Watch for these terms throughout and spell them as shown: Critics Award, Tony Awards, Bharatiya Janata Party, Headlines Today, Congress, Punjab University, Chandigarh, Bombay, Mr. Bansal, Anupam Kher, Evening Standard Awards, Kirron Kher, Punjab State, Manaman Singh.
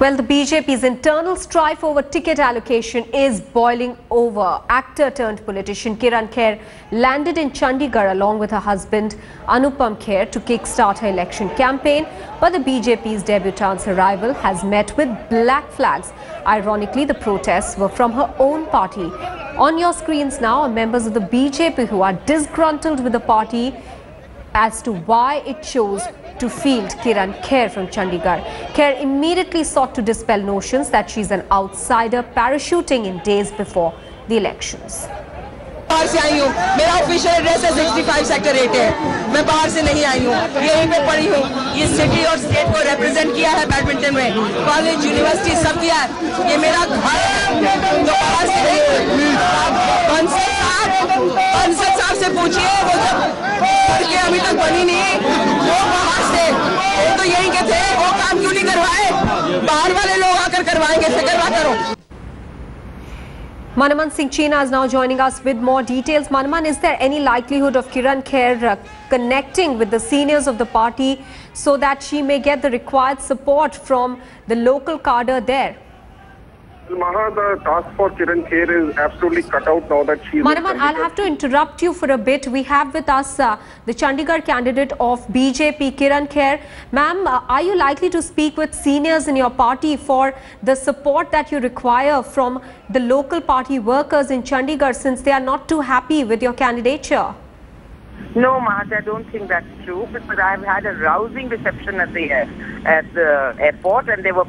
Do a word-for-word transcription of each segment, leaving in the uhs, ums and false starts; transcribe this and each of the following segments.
Well, the B J P's internal strife over ticket allocation is boiling over. Actor-turned-politician Kirron Kher landed in Chandigarh along with her husband Anupam Kher to kickstart her election campaign. But the B J P's debutante's arrival has met with black flags. Ironically, the protests were from her own party. On your screens now are members of the B J P who are disgruntled with the party as to why it chose to field Kirron Kher from Chandigarh. Kher immediately sought to dispel notions that she's an outsider parachuting in days before the elections. बाहर से आई हूँ, मेरा official address है sixty-five sector eight है, मैं बाहर से नहीं आई हूँ, यहीं पे पढ़ी हूँ, ये सिटी और स्टेट को रिप्रेजेंट किया है बैडमिंटन में, कॉलेज यूनिवर्सिटी सब किया है, ये मेरा घर है, तो बाहर से नहीं, बंसल साहब, बंसल साहब से पूछिए, वो तो के अभी तक बनी नहीं, वो बाहर से, वो तो यहीं के थे, वो काम क्यों नहीं करवाए, बाहर वाले लोग आकर करवाएंगे, फिक्र मत करो। Manaman Singh China is now joining us with more details. Manaman, is there any likelihood of Kirron Kher uh, connecting with the seniors of the party so that she may get the required support from the local cadre there? Maha, the task for Kirron Kher is absolutely cut out now that she is... Manaman, I'll have to interrupt you for a bit. We have with us uh, the Chandigarh candidate of B J P, Kirron Kher. Ma'am, uh, are you likely to speak with seniors in your party for the support that you require from the local party workers in Chandigarh since they are not too happy with your candidature? No, Mahat, I don't think that's true because I've had a rousing reception at the, uh, at the airport and they were...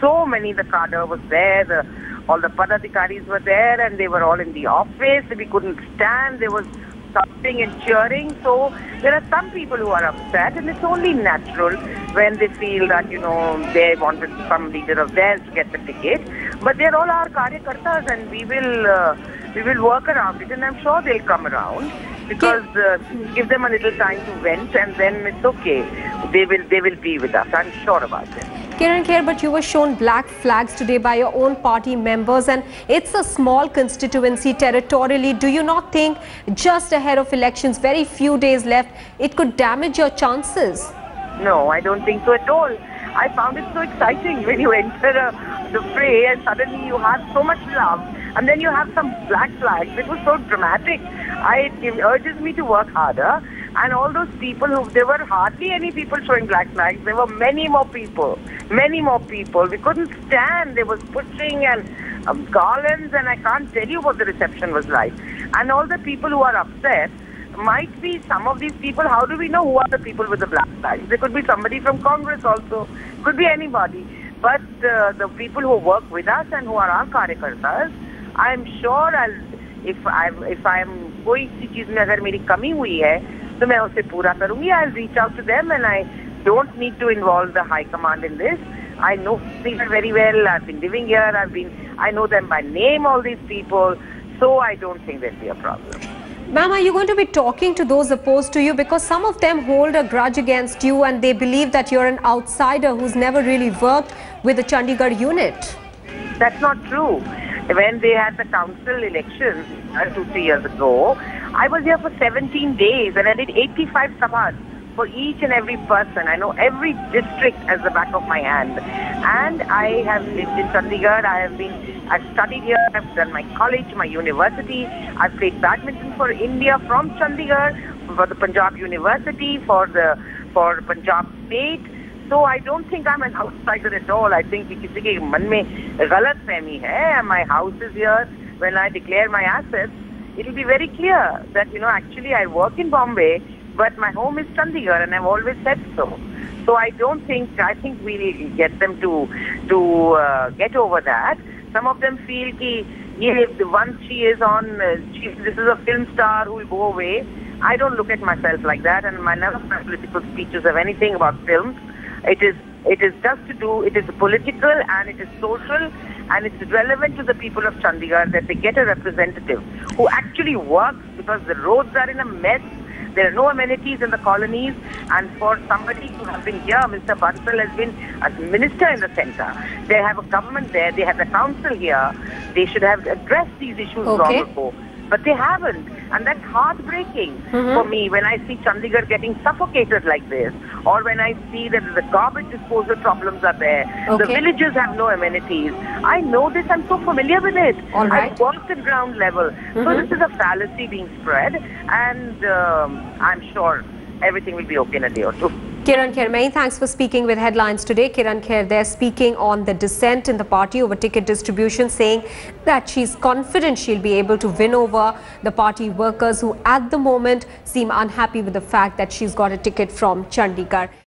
So many, the cadre was there, the, all the padadhikaris were there and they were all in the office, we couldn't stand, there was stomping and cheering. So there are some people who are upset and it's only natural when they feel that, you know, they wanted some leader of theirs to get the ticket. But they're all our karyakartas and we will, uh, we will work around it and I'm sure they'll come around. Because uh, give them a little time to vent and then it's okay. They will, they will be with us. I'm sure about it. Kirron Kher, but you were shown black flags today by your own party members and it's a small constituency territorially. Do you not think just ahead of elections, very few days left, it could damage your chances? No, I don't think so at all. I found it so exciting when you enter uh, the fray and suddenly you have so much love and then you have some black flags. It was so dramatic. I, it urges me to work harder and all those people who, there were hardly any people showing black flags, there were many more people, many more people, we couldn't stand, there was pushing and um, garlands and I can't tell you what the reception was like. And all the people who are upset, might be some of these people, how do we know who are the people with the black flags? There could be somebody from Congress also, could be anybody, but uh, the people who work with us and who are our karyakartas, I'm sure I'll, if I'm, if I'm कोई सी चीज में अगर मेरी कमी हुई है तो मैं उसे पूरा करूंगी. I'll reach out to them and I don't need to involve the high command in this. I know people very well. I've been living here. I've been I know them by name, all these people. So I don't think there'll be a problem. Ma'am, are you going to be talking to those opposed to you because some of them hold a grudge against you and they believe that you're an outsider who's never really worked with the Chandigarh unit? That's not true. When they had the council elections uh, two, three years ago, I was here for seventeen days and I did eighty-five sabhas for each and every person. I know every district as the back of my hand. And I have lived in Chandigarh, I have been, I've studied here, I've done my college, my university, I've played badminton for India from Chandigarh, for the Punjab University, for the for Punjab State. So I don't think I'm an outsider at all. I think kisi ke man mein galat fehmi hai. My house is here. When I declare my assets, it will be very clear that, you know, actually I work in Bombay, but my home is Chandigarh and I've always said so. So I don't think, I think we'll get them to to uh, get over that. Some of them feel ki, if once she is on, uh, she, this is a film star who will go away. I don't look at myself like that and my none of my political speeches have anything about films. It is it is just to do, it is political and it is social and it's relevant to the people of Chandigarh that they get a representative who actually works because the roads are in a mess, there are no amenities in the colonies and for somebody who has been here, Mister Bansal has been a minister in the centre. They have a government there, they have a council here, they should have addressed these issues long ago. but they haven't. And that's heartbreaking mm-hmm. for me when I see Chandigarh getting suffocated like this, or when I see that the garbage disposal problems are there, okay. the villages have no amenities. I know this, I'm so familiar with it. All right. I've worked at ground level. Mm-hmm. So this is a fallacy being spread, and um, I'm sure everything will be okay in a day or two. Kirron Kher, many thanks for speaking with Headlines Today. Kirron Kher there speaking on the dissent in the party over ticket distribution, saying that she's confident she'll be able to win over the party workers who at the moment seem unhappy with the fact that she's got a ticket from Chandigarh.